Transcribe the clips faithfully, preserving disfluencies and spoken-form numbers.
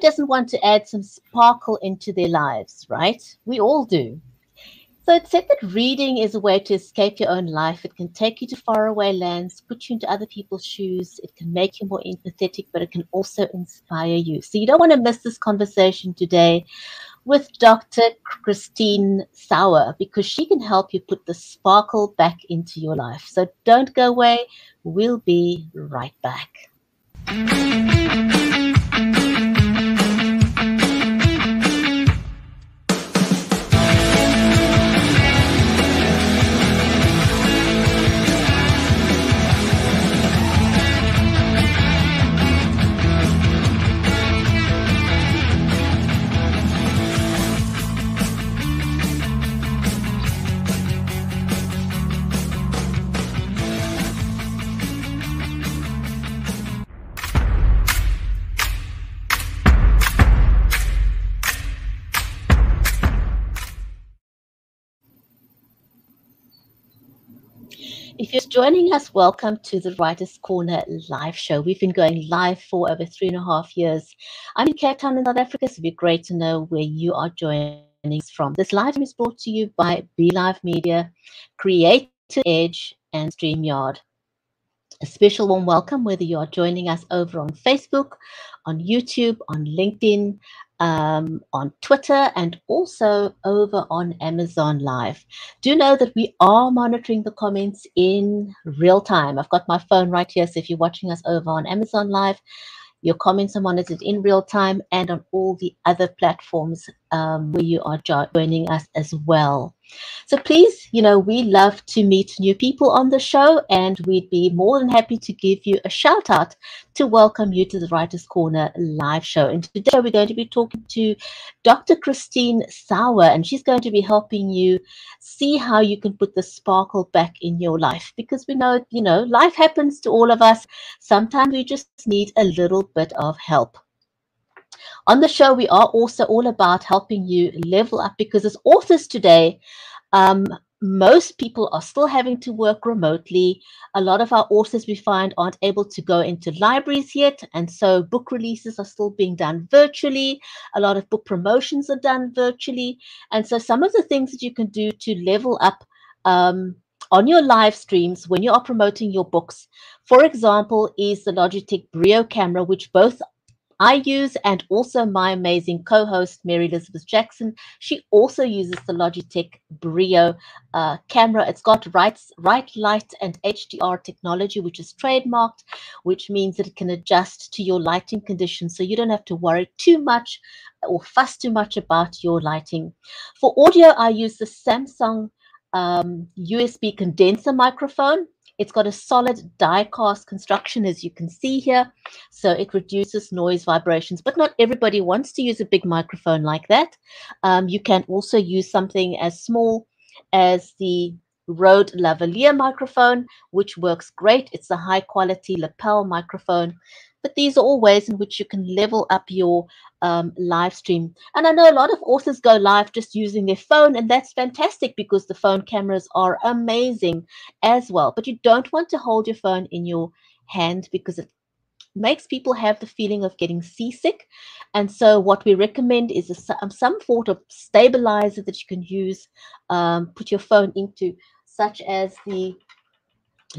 doesn't want to add some sparkle into their lives, right? We all do. So it said that reading is a way to escape your own life. It can take you to faraway lands, put you into other people's shoes. It can make you more empathetic, but it can also inspire you. So you don't want to miss this conversation today with Doctor Christine Sauer, because she can help you put the sparkle back into your life. So don't go away. We'll be right back. If you're joining us, welcome to the Writers' Corner Live Show. We've been going live for over three and a half years. I'm in Cape Town in South Africa, so it'd be great to know where you are joining us from. This live is brought to you by BeLive Media, Creative Edge, and StreamYard. A special warm welcome whether you are joining us over on Facebook, on YouTube, on LinkedIn, Um, on Twitter, and also over on Amazon Live. Do know that we are monitoring the comments in real time. I've got my phone right here, so if you're watching us over on Amazon Live, your comments are monitored in real time, and on all the other platforms um, where you are joining us as well. So please, you know, we love to meet new people on the show, and we'd be more than happy to give you a shout out to welcome you to the Writers' Corner Live Show. And today we're going to be talking to Doctor Christine Sauer, and she's going to be helping you see how you can put the sparkle back in your life, because we know, you know, life happens to all of us. Sometimes we just need a little bit of help. On the show, we are also all about helping you level up, because as authors today, um, most people are still having to work remotely. A lot of our authors, we find, aren't able to go into libraries yet, and so book releases are still being done virtually. A lot of book promotions are done virtually. And so some of the things that you can do to level up um, on your live streams when you are promoting your books, for example, is the Logitech Brio camera, which both I use, and also my amazing co-host, Mary Elizabeth Jackson. She also uses the Logitech Brio uh, camera. It's got rights, right light and H D R technology, which is trademarked, which means that it can adjust to your lighting conditions, so you don't have to worry too much or fuss too much about your lighting. For audio, I use the Samsung um, U S B condenser microphone. It's got a solid die-cast construction, as you can see here, so it reduces noise, vibrations, but not everybody wants to use a big microphone like that. Um, you can also use something as small as the Rode lavalier microphone, which works great. It's a high-quality lapel microphone. But these are all ways in which you can level up your um, live stream. And I know a lot of authors go live just using their phone, and that's fantastic because the phone cameras are amazing as well. But you don't want to hold your phone in your hand because it makes people have the feeling of getting seasick. And so what we recommend is a, some sort of stabilizer that you can use, um, put your phone into, such as the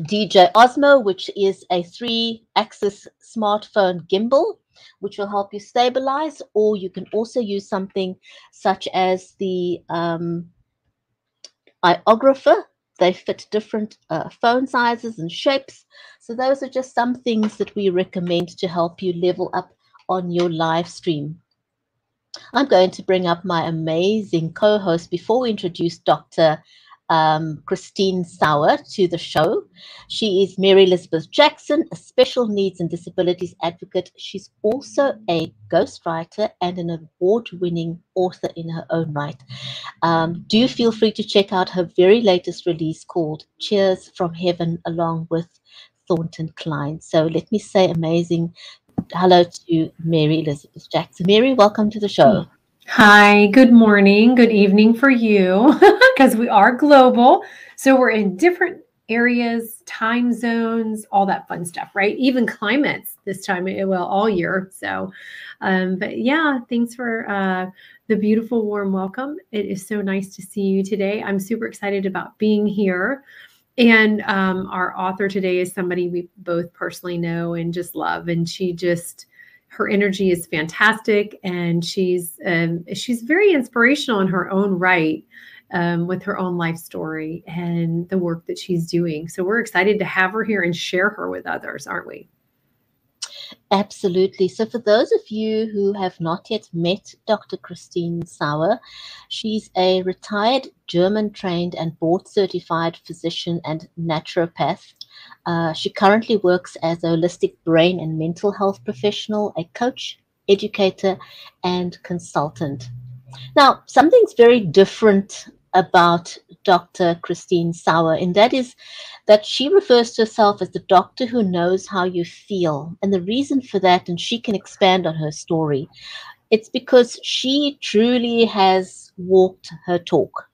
D J Osmo, which is a three-axis smartphone gimbal, which will help you stabilize, or you can also use something such as the um, iographer. They fit different uh, phone sizes and shapes. So those are just some things that we recommend to help you level up on your live stream. I'm going to bring up my amazing co-host before we introduce Doctor Um, Christine Sauer to the show. She is Mary Elizabeth Jackson, a special needs and disabilities advocate. She's also a ghostwriter and an award-winning author in her own right. Um, do feel free to check out her very latest release called Cheers from Heaven, along with Thornton Klein. So let me say amazing hello to Mary Elizabeth Jackson. Mary, welcome to the show. Hi, good morning, good evening for you, because we are global. So we're in different areas, time zones, all that fun stuff, right? Even climates this time, well, all year. So, um, but yeah, thanks for uh, the beautiful warm welcome. It is so nice to see you today. I'm super excited about being here. And um, our author today is somebody we both personally know and just love. And she just, her energy is fantastic. And she's, um, she's very inspirational in her own right. Um, with her own life story and the work that she's doing. So we're excited to have her here and share her with others, aren't we? Absolutely. So for those of you who have not yet met Doctor Christine Sauer, she's a retired German-trained and board-certified physician and naturopath. Uh, she currently works as a holistic brain and mental health professional, a coach, educator, and consultant. Now, something's very different about Doctor Christine Sauer, and that is that she refers to herself as the doctor who knows how you feel. And the reason for that, and she can expand on her story, it's because she truly has walked her talk.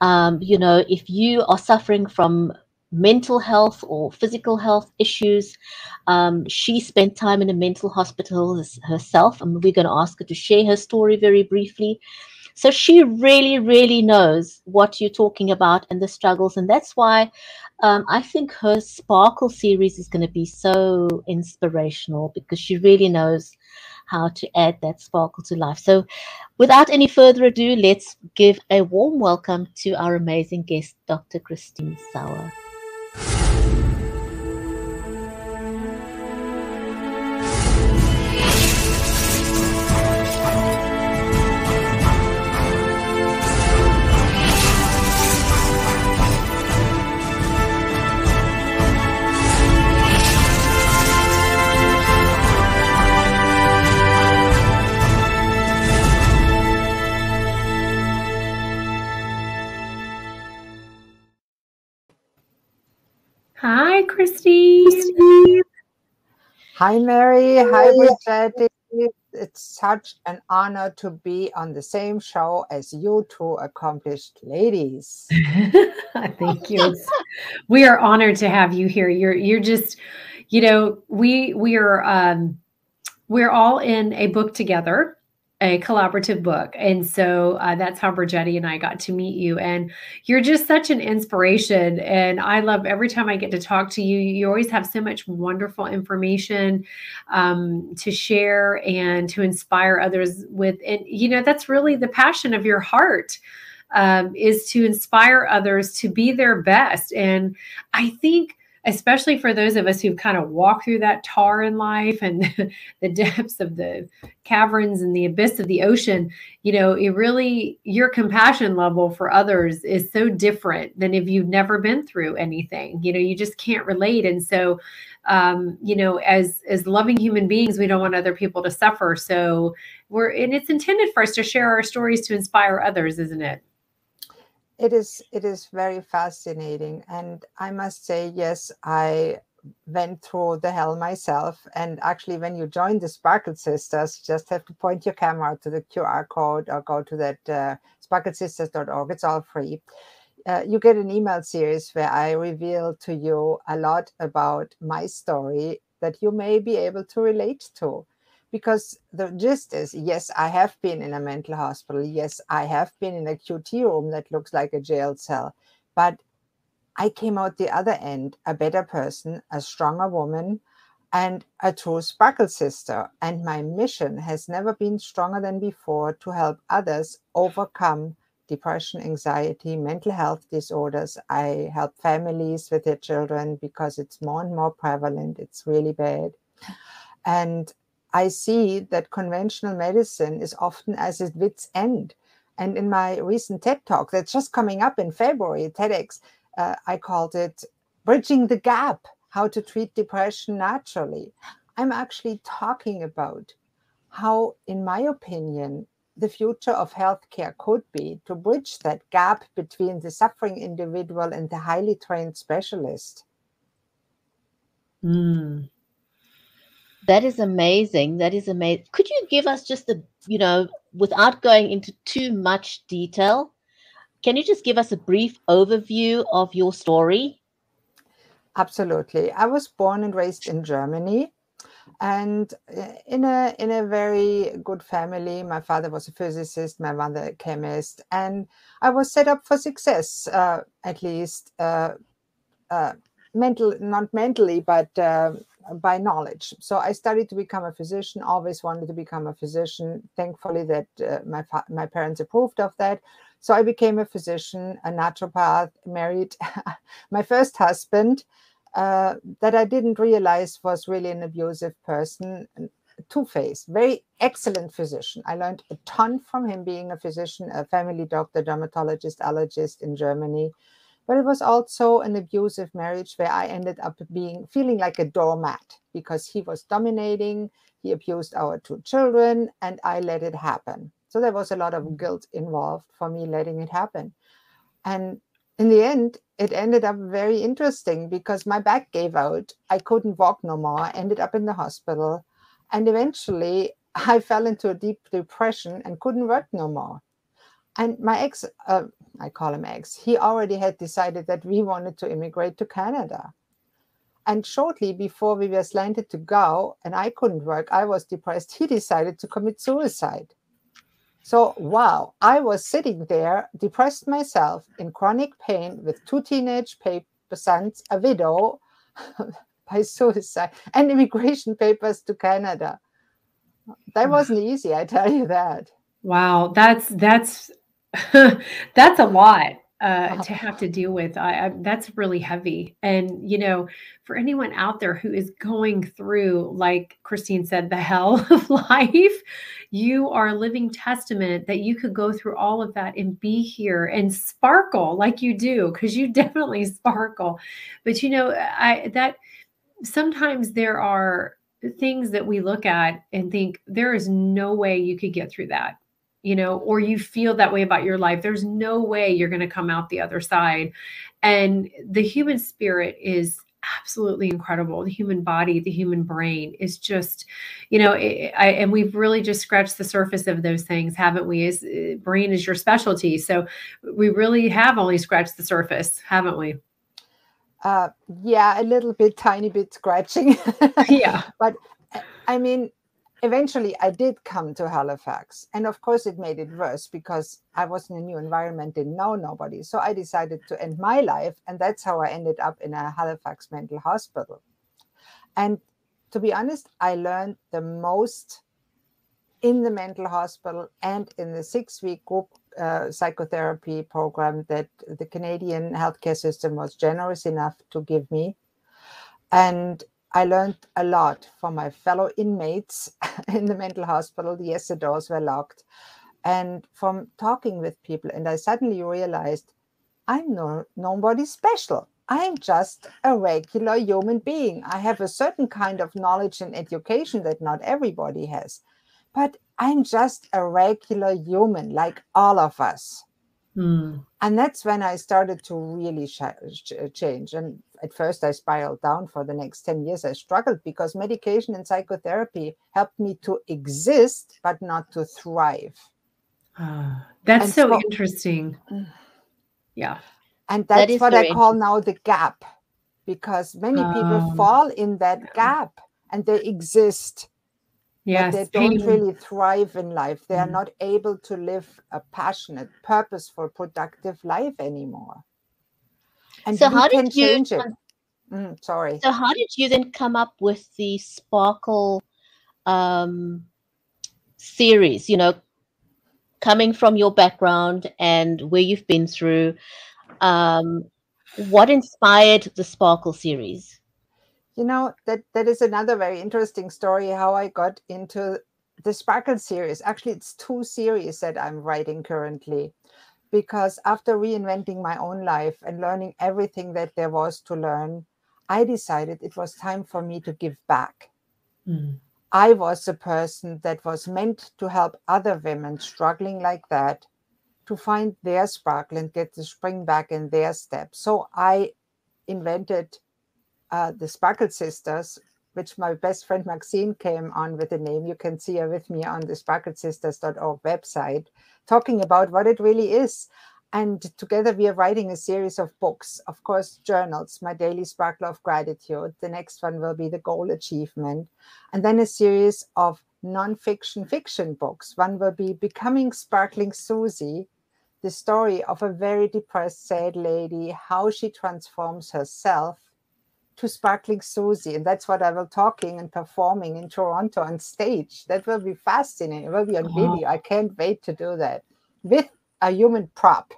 Um, you know, if you are suffering from mental health or physical health issues. Um, she spent time in a mental hospital herself, and we're going to ask her to share her story very briefly. So she really, really knows what you're talking about and the struggles, and that's why um, I think her Sparkle series is going to be so inspirational, because she really knows how to add that sparkle to life. So without any further ado, let's give a warm welcome to our amazing guest, Doctor Christine Sauer. Hi, Christine. Hi, Mary. Hi, Bridgetti. It's such an honor to be on the same show as you two accomplished ladies. Thank you. We are honored to have you here. You're you're just, you know, we we are um, we're all in a book together. A collaborative book. And so uh, that's how Bridgetti and I got to meet you. And you're just such an inspiration. And I love every time I get to talk to you. You always have so much wonderful information um, to share and to inspire others with. And, you know, that's really the passion of your heart. Um, is to inspire others to be their best. And I think especially for those of us who've kind of walked through that tar in life and the depths of the caverns and the abyss of the ocean, you know, it really, your compassion level for others is so different than if you've never been through anything. You know, you just can't relate. And so, um, you know, as, as loving human beings, we don't want other people to suffer. So we're, and it's intended for us to share our stories to inspire others, isn't it? It is, it is very fascinating. And I must say, yes, I went through the hell myself. And actually, when you join the Sparkle Sisters, just have to point your camera to the Q R code or go to that uh, sparkle sisters dot org. It's all free. Uh, you get an email series where I reveal to you a lot about my story that you may be able to relate to. Because the gist is, yes, I have been in a mental hospital. Yes, I have been in a Q T room that looks like a jail cell. But I came out the other end a better person, a stronger woman, and a true Sparkle Sister. And my mission has never been stronger than before to help others overcome depression, anxiety, mental health disorders. I help families with their children because it's more and more prevalent. It's really bad. And I see that conventional medicine is often at its wit's end. And in my recent TED Talk that's just coming up in February, TEDx, uh, I called it Bridging the Gap, How to Treat Depression Naturally. I'm actually talking about how, in my opinion, the future of healthcare could be to bridge that gap between the suffering individual and the highly trained specialist. Mm. That is amazing. That is amazing. Could you give us just the, you know, without going into too much detail, can you just give us a brief overview of your story? Absolutely. I was born and raised in Germany, and in a in a very good family. My father was a physicist, my mother a chemist, and I was set up for success, uh, at least uh, uh, mental, not mentally, but uh, by knowledge. So I studied to become a physician, always wanted to become a physician. Thankfully that uh, my, my parents approved of that. So I became a physician, a naturopath, married my first husband, Uh, that I didn't realize was really an abusive person, two-faced, very excellent physician. I learned a ton from him, being a physician, a family doctor, dermatologist, allergist in Germany. But it was also an abusive marriage where I ended up being feeling like a doormat because he was dominating, he abused our two children, and I let it happen. So there was a lot of guilt involved for me letting it happen. And in the end, it ended up very interesting because my back gave out. I couldn't walk no more. I ended up in the hospital. And eventually, I fell into a deep depression and couldn't work no more. And my ex, uh, I call him ex, he already had decided that we wanted to immigrate to Canada. And shortly before we were slated to go, and I couldn't work, I was depressed, he decided to commit suicide. So, wow, I was sitting there, depressed myself, in chronic pain with two teenage sons, a widow, by suicide, and immigration papers to Canada. That wasn't easy, I tell you that. Wow, that's that's that's a lot uh, oh. to have to deal with. I, I, that's really heavy. And, you know, for anyone out there who is going through, like Christine said, the hell of life, you are a living testament that you could go through all of that and be here and sparkle like you do, because you definitely sparkle. But, you know, I that sometimes there are things that we look at and think there is no way you could get through that, you know, or you feel that way about your life. There's no way you're going to come out the other side. And the human spirit is absolutely incredible. The human body, the human brain is just, you know, it, I, and we've really just scratched the surface of those things, haven't we? Is brain is your specialty. So we really have only scratched the surface, haven't we? Uh, yeah, a little bit, tiny bit scratching. Yeah. But I mean, eventually I did come to Halifax, and of course it made it worse because I was in a new environment, didn't know nobody. So I decided to end my life, and that's how I ended up in a Halifax mental hospital. And to be honest, I learned the most in the mental hospital and in the six-week group uh, psychotherapy program that the Canadian healthcare system was generous enough to give me. And I learned a lot from my fellow inmates in the mental hospital. Yes, the doors were locked. And from talking with people, and I suddenly realized I'm no, nobody special. I am just a regular human being. I have a certain kind of knowledge and education that not everybody has. But I'm just a regular human like all of us. Mm. And that's when I started to really change. And at first I spiraled down. For the next ten years, I struggled because medication and psychotherapy helped me to exist, but not to thrive. Oh, that's and so sp- interesting. Yeah. And that's that what I call now the gap, because many um, people fall in that gap and they exist. Yes, but they don't pain. really thrive in life. They are mm. not able to live a passionate, purposeful, productive life anymore. And so how did you come, mm, sorry. So how did you then come up with the Sparkle um, series, you know, coming from your background and where you've been through? Um, what inspired the Sparkle series? You know, that, that is another very interesting story, how I got into the Sparkle series. Actually, it's two series that I'm writing currently, because after reinventing my own life and learning everything that there was to learn, I decided it was time for me to give back. Mm. I was a person that was meant to help other women struggling like that to find their sparkle and get the spring back in their step. So I invented Uh, the Sparkle Sisters, which my best friend Maxine came on with the name. You can see her with me on the sparkle sisters dot org website, talking about what it really is. And together we are writing a series of books, of course, journals, My Daily Sparkle of Gratitude. The next one will be The Goal Achievement. And then a series of non-fiction fiction books. One will be Becoming Sparkling Susie, the story of a very depressed, sad lady, how she transforms herself to Sparkling Susie. And that's what I will talking and performing in Toronto on stage. That will be fascinating. It will be on wow. video. I can't wait to do that with a human prop.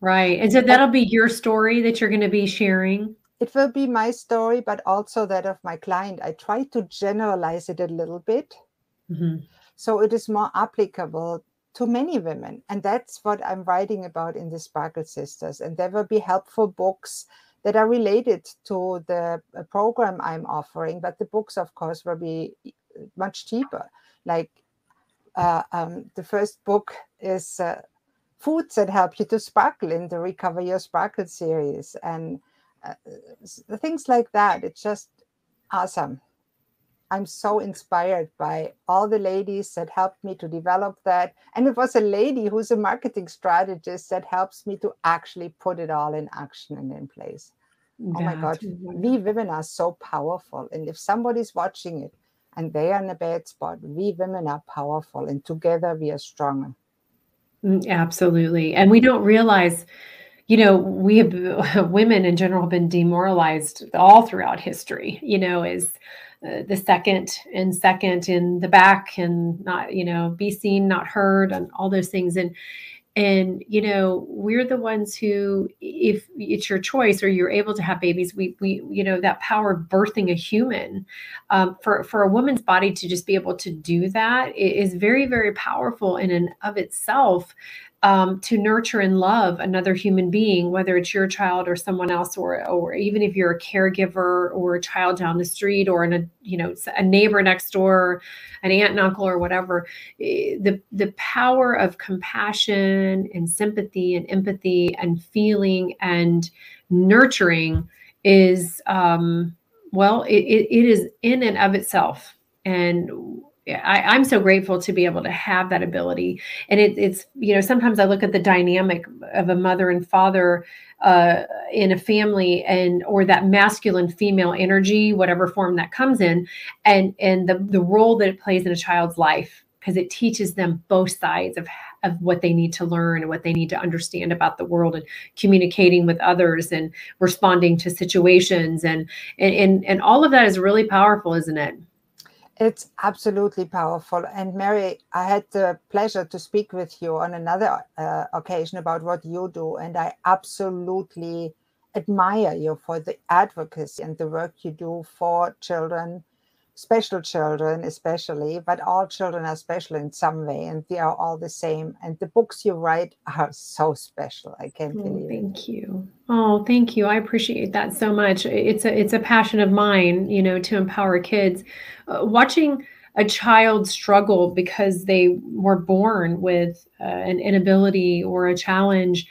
Right. And so that'll be your story that you're going to be sharing. It will be my story, but also that of my client. I try to generalize it a little bit. Mm-hmm. So it is more applicable to many women. And that's what I'm writing about in the Sparkle Sisters. And there will be helpful books that are related to the program I'm offering. But the books, of course, will be much cheaper. Like uh, um, the first book is uh, Foods That Help You to Sparkle in the Recover Your Sparkle series. And uh, things like that. It's just awesome. I'm so inspired by all the ladies that helped me to develop that. And it was a lady who's a marketing strategist that helps me to actually put it all in action and in place. That's oh my God, wonderful. We women are so powerful. And if somebody's watching it and they are in a bad spot, we women are powerful and together we are stronger. Absolutely. And we don't realize, you know, we have, women in general have been demoralized all throughout history, you know, is Uh, the second and second in the back and not, you know, be seen, not heard and all those things. And, and, you know, we're the ones who, if it's your choice or you're able to have babies, we, we, you know, that power of birthing a human, um, for, for a woman's body to just be able to do that is very, very powerful in and of itself. Um, to nurture and love another human being, whether it's your child or someone else, or or even if you're a caregiver or a child down the street or in a you know a neighbor next door, an aunt and uncle or whatever, the the power of compassion and sympathy and empathy and feeling and nurturing is um, well, it, it is in and of itself. And Yeah, I, I'm so grateful to be able to have that ability. And it, it's, you know, sometimes I look at the dynamic of a mother and father uh, in a family and, or that masculine female energy, whatever form that comes in, and, and the, the role that it plays in a child's life, because it teaches them both sides of, of what they need to learn and what they need to understand about the world and communicating with others and responding to situations. And, and, and, and all of that is really powerful, isn't it? It's absolutely powerful. And Mary, I had the pleasure to speak with you on another uh, occasion about what you do. And I absolutely admire you for the advocacy and the work you do for children, special children especially, but all children are special in some way and they are all the same. And the books you write are so special. I can't oh, believe it. Thank you. Oh, thank you. I appreciate that so much. It's a, it's a passion of mine, you know, to empower kids. Uh, watching a child struggle because they were born with uh, an inability or a challenge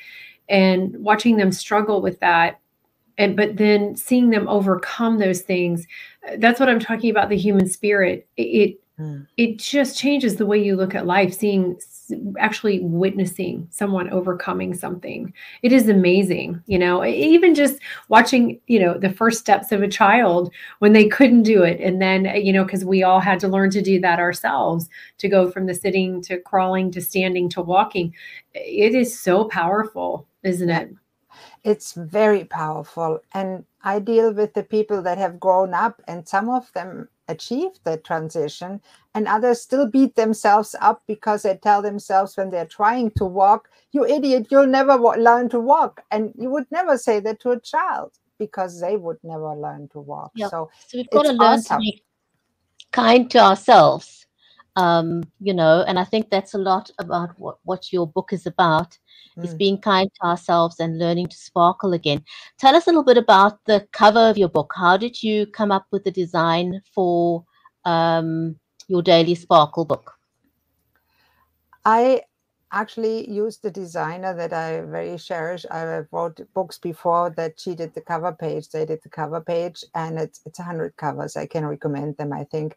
and watching them struggle with that, and but then seeing them overcome those things, that's what I'm talking about, the human spirit. It mm. it just changes the way you look at life, seeing, actually witnessing someone overcoming something. It is amazing, you know, even just watching, you know, the first steps of a child when they couldn't do it. And then, you know, because we all had to learn to do that ourselves, to go from the sitting to crawling to standing to walking. It is so powerful, isn't it? It's very powerful. And I deal with the people that have grown up and some of them achieved the transition and others still beat themselves up because they tell themselves when they're trying to walk, you idiot, you'll never learn to walk. And you would never say that to a child because they would never learn to walk. Yep. So, so we've got to learn awesome. to be kind to ourselves, um, you know, and I think that's a lot about what, what your book is about. Is being kind to ourselves and learning to sparkle again. Tell us a little bit about the cover of your book. How did you come up with the design for um, your Daily Sparkle book? I actually used the designer that I very cherish. I wrote books before that she did the cover page. They did the cover page, and it's it's one hundred covers. I can recommend them, I think.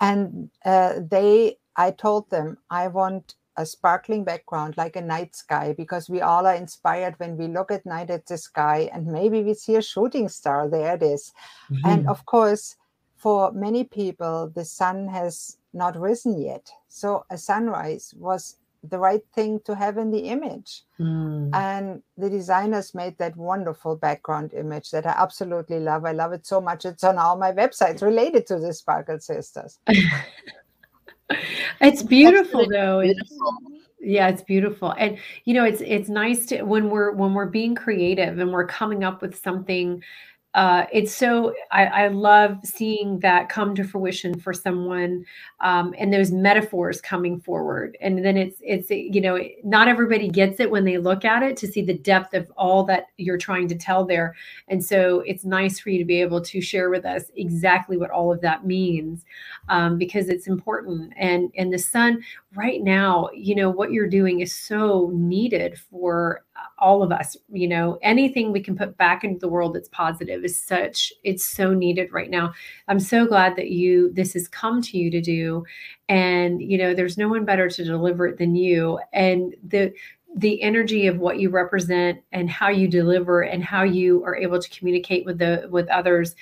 And uh, they, I told them, I want a sparkling background, like a night sky, because we all are inspired when we look at night at the sky and maybe we see a shooting star. There it is. Mm-hmm. And of course, for many people, the sun has not risen yet. So a sunrise was the right thing to have in the image. Mm. And the designers made that wonderful background image that I absolutely love. I love it so much. It's on all my websites related to the Sparkle Sisters. It's beautiful. Absolutely though. Beautiful. Yeah, it's beautiful. And you know, it's it's nice to when we're when we're being creative and we're coming up with something. Uh, it's so, I, I love seeing that come to fruition for someone, um, and those metaphors coming forward. And then it's, it's, you know, not everybody gets it when they look at it to see the depth of all that you're trying to tell there. And so it's nice for you to be able to share with us exactly what all of that means, um, because it's important. And, and the sun right now, you know, what you're doing is so needed for all of us. You know, anything we can put back into the world that's positive is such, it's so needed right now. I'm so glad that you, this has come to you to do. And, you know, there's no one better to deliver it than you. And the, the energy of what you represent and how you deliver and how you are able to communicate with the, with others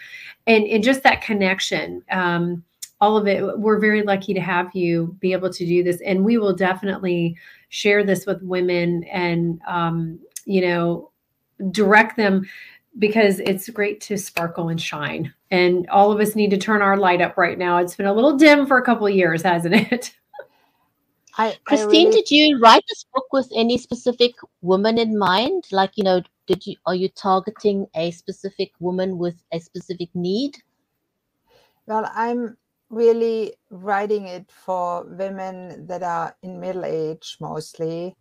and, and just that connection, um, all of it. We're very lucky to have you be able to do this. And we will definitely share this with women and, um, you know, direct them, because it's great to sparkle and shine. And all of us need to turn our light up right now. It's been a little dim for a couple of years, hasn't it? I, Christine, I really... did you write this book with any specific woman in mind? Like, you know, did you, are you targeting a specific woman with a specific need? Well, I'm really writing it for women that are in middle age mostly,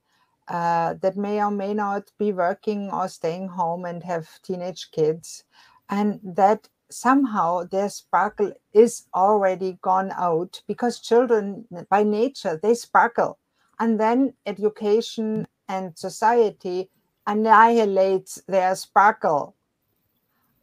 uh, that may or may not be working or staying home and have teenage kids, and that somehow their sparkle is already gone out, because children by nature, they sparkle, and then education and society annihilates their sparkle,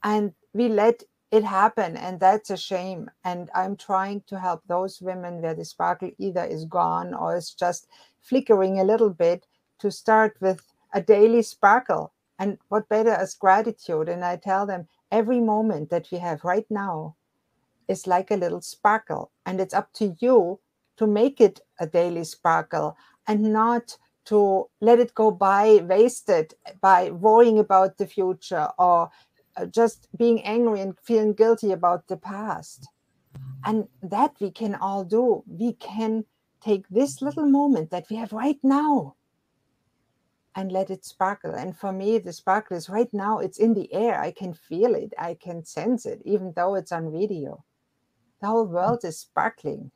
and we let it happened, and that's a shame. And I'm trying to help those women where the sparkle either is gone or is just flickering a little bit, to start with a daily sparkle. And what better as gratitude? And I tell them every moment that we have right now is like a little sparkle, and it's up to you to make it a daily sparkle and not to let it go by wasted by worrying about the future or just being angry and feeling guilty about the past. And that we can all do. We can take this little moment that we have right now and let it sparkle. And for me, the sparkle is right now. It's in the air. I can feel it. I can sense it, even though it's on video. The whole world is sparkling.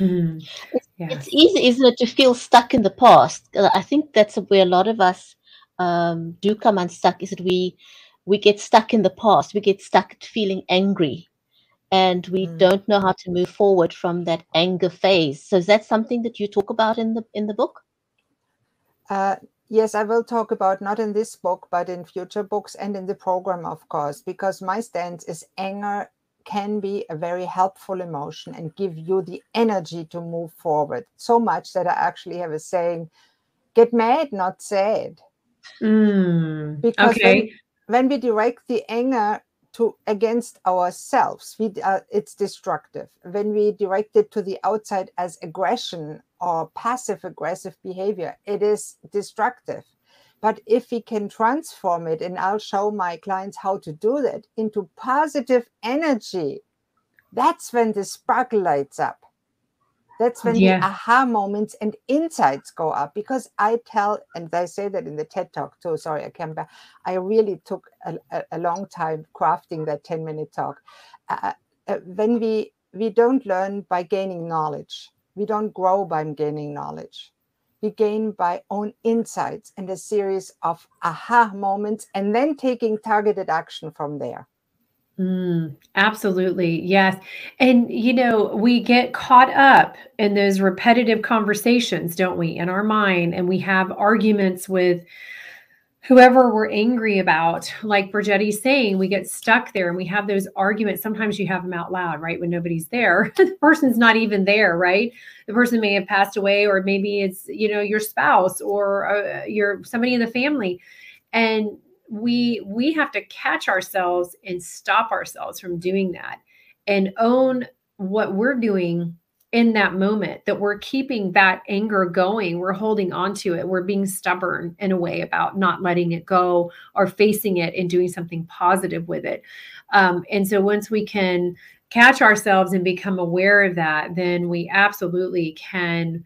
Mm-hmm. It's, yeah. It's easy, isn't it, to feel stuck in the past? I think that's where a lot of us um, do come unstuck, is that we We get stuck in the past. We get stuck at feeling angry, and we mm. don't know how to move forward from that anger phase. So is that something that you talk about in the in the book? Uh, yes, I will talk about, not in this book, but in future books and in the program, of course, because my stance is anger can be a very helpful emotion and give you the energy to move forward. So much that I actually have a saying, get mad, not sad. Mm. Because okay. When, When we direct the anger to against ourselves, we, uh, it's destructive. When we direct it to the outside as aggression or passive-aggressive behavior, it is destructive. But if we can transform it, and I'll show my clients how to do that, into positive energy, that's when the sparkle lights up. That's when yeah. the aha moments and insights go up, because I tell, and I say that in the TED Talk too, sorry, I came back. I really took a, a, a long time crafting that ten minute talk. Uh, uh, when we, we don't learn by gaining knowledge, we don't grow by gaining knowledge. We gain by own insights and a series of aha moments, and then taking targeted action from there. Mm, absolutely. Yes. And, you know, we get caught up in those repetitive conversations, don't we, in our mind, and we have arguments with whoever we're angry about, like Bridgetti's saying, we get stuck there and we have those arguments. Sometimes you have them out loud, right? When nobody's there, the person's not even there, right? The person may have passed away, or maybe it's, you know, your spouse or uh, your somebody in the family. And we, we have to catch ourselves and stop ourselves from doing that and own what we're doing in that moment, that we're keeping that anger going. We're holding on to it. We're being stubborn in a way about not letting it go or facing it and doing something positive with it. Um, and so once we can catch ourselves and become aware of that, then we absolutely can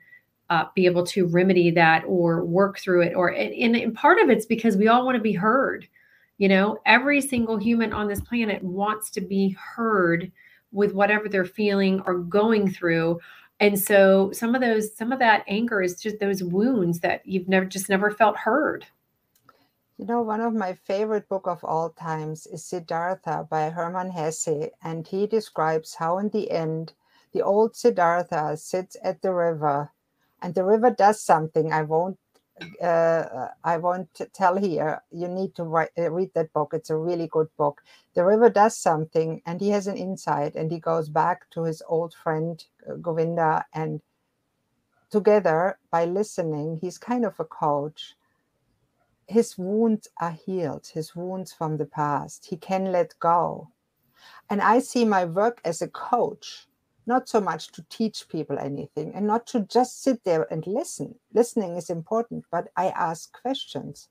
uh, be able to remedy that or work through it. Or and, and part of it's because we all want to be heard. You know, every single human on this planet wants to be heard with whatever they're feeling or going through. And so some of those, some of that anger is just those wounds that you've never, just never felt heard. You know, one of my favorite book of all times is Siddhartha by Herman Hesse. And he describes how in the end, the old Siddhartha sits at the river, and the river does something I won't, Uh, I won't tell here. You need to write, uh, read that book. It's a really good book. The river does something, and he has an insight, and he goes back to his old friend uh, Govinda, and together, by listening, he's kind of a coach. His wounds are healed, his wounds from the past. He can let go. And I see my work as a coach, not so much to teach people anything, and not to just sit there and listen. Listening is important, but I ask questions.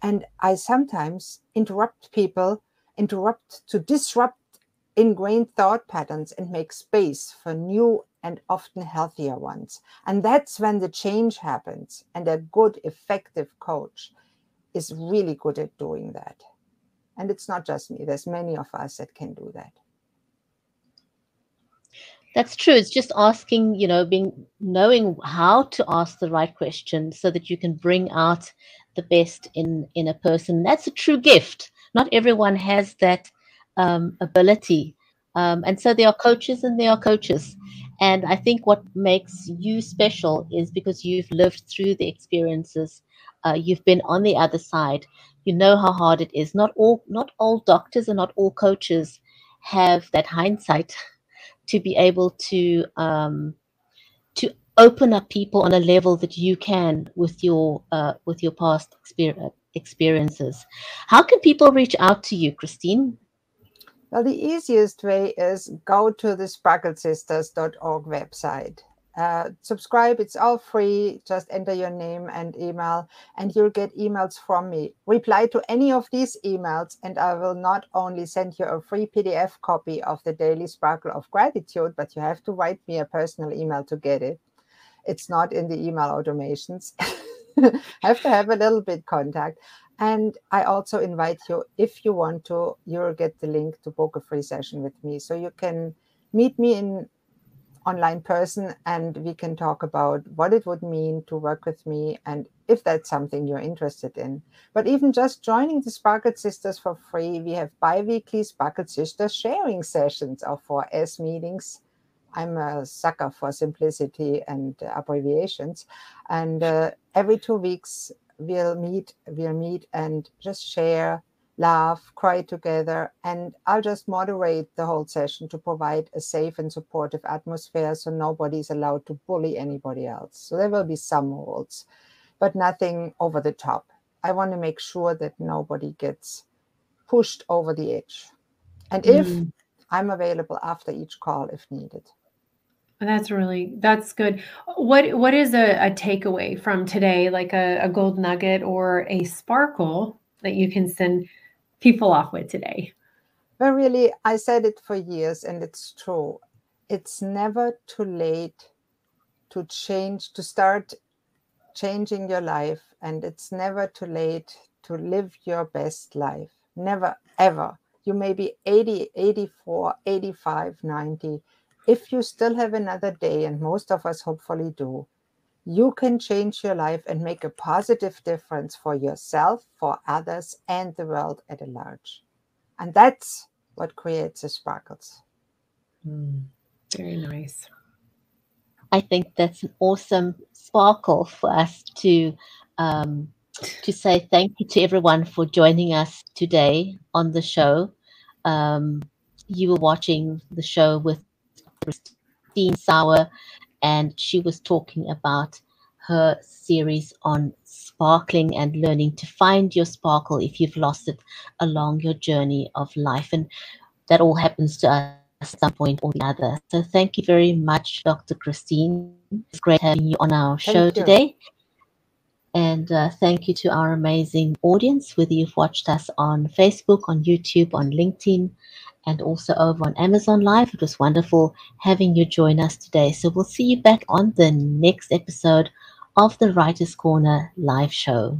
And I sometimes interrupt people, interrupt to disrupt ingrained thought patterns and make space for new and often healthier ones. And that's when the change happens. And a good, effective coach is really good at doing that. And it's not just me. There's many of us that can do that. That's true. It's just asking, you know, being knowing how to ask the right question so that you can bring out the best in, in a person. That's a true gift. Not everyone has that um, ability. Um, and so there are coaches and there are coaches. And I think what makes you special is because you've lived through the experiences. Uh, you've been on the other side. You know how hard it is. Not all, not all doctors and not all coaches have that hindsight to be able to um, to open up people on a level that you can with your uh, with your past exper experiences. How can people reach out to you, Christine? Well, the easiest way is go to the sparkle sisters dot org website. Uh, subscribe. It's all free. Just enter your name and email, and you'll get emails from me. Reply to any of these emails, and I will not only send you a free P D F copy of the Daily Sparkle of Gratitude, but you have to write me a personal email to get it. It's not in the email automations. I have to have a little bit contact. And I also invite you, if you want to, you'll get the link to book a free session with me. So you can meet me in online person, and we can talk about what it would mean to work with me and if that's something you're interested in. But even just joining the Sparkle Sisters for free, we have bi-weekly Sparkle Sisters sharing sessions or four S meetings. I'm a sucker for simplicity and abbreviations. And uh, every two weeks we'll meet, we'll meet and just share, laugh, cry together, and I'll just moderate the whole session to provide a safe and supportive atmosphere so nobody's allowed to bully anybody else. So there will be some rules, but nothing over the top. I want to make sure that nobody gets pushed over the edge. And if mm. I'm available after each call if needed. That's really, that's good. What What is a, a takeaway from today, like a, a gold nugget or a sparkle that you can send people off with today? Well, really, I said it for years, and it's true. It's never too late to change, to start changing your life. And it's never too late to live your best life. Never, ever. You may be eighty, eighty-four, eighty-five, ninety. If you still have another day, and most of us hopefully do, you can change your life and make a positive difference for yourself, for others, and the world at a large. And that's what creates the sparkles. Mm, very nice. I think that's an awesome sparkle for us to um, to say thank you to everyone for joining us today on the show. Um, you were watching the show with Christine Sauer, and she was talking about her series on sparkling and learning to find your sparkle if you've lost it along your journey of life. And that all happens to us at some point or the other. So thank you very much, Doctor Christine. It's great having you on our show today. And uh, thank you to our amazing audience, whether you've watched us on Facebook, on YouTube, on LinkedIn, and also over on Amazon Live. It was wonderful having you join us today. So we'll see you back on the next episode of the Writers' Corner Live Show.